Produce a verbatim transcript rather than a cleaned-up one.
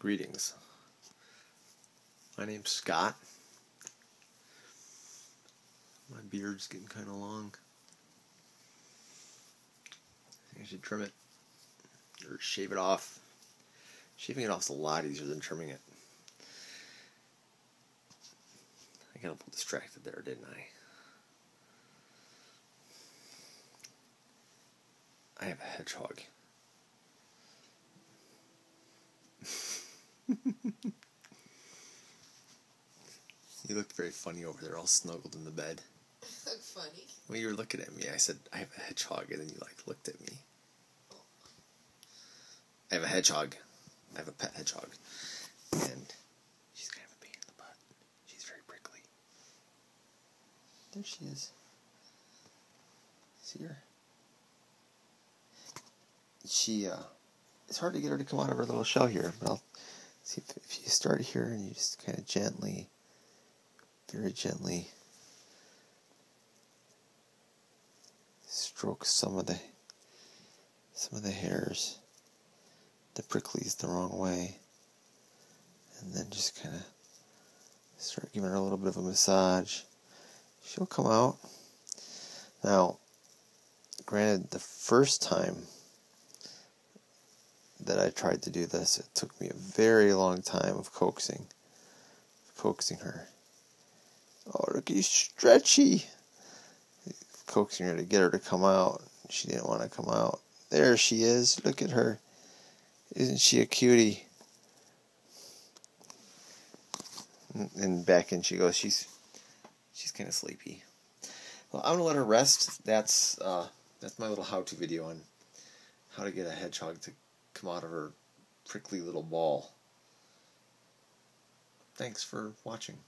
Greetings. My name's Scott. My beard's getting kind of long. I think I should trim it or shave it off. Shaving it off's a lot easier than trimming it. I got a little distracted there, didn't I? I have a hedgehog. You looked very funny over there, all snuggled in the bed. I look funny? Well, you were looking at me. I said, I have a hedgehog, and then you, like, looked at me. Oh. I have a hedgehog. I have a pet hedgehog. And she's kind of a pain in the butt. She's very prickly. There she is. See her? She, uh... It's hard to get her to come out of her little shell here, but I'll see if, if you start here and you just kind of gently, very gently stroke some of the some of the hairs, the pricklies the wrong way, and then just kind of start giving her a little bit of a massage. She'll come out. Now, granted, the first time that I tried to do this, it took me a very long time of coaxing, coaxing her. Oh, look, he's stretchy. Coaxing her to get her to come out. She didn't want to come out. There she is. Look at her. Isn't she a cutie? And back in she goes. She's she's kind of sleepy. Well, I'm gonna let her rest. That's uh, that's my little how-to video on how to get a hedgehog to come out of her prickly little ball. Thanks for watching.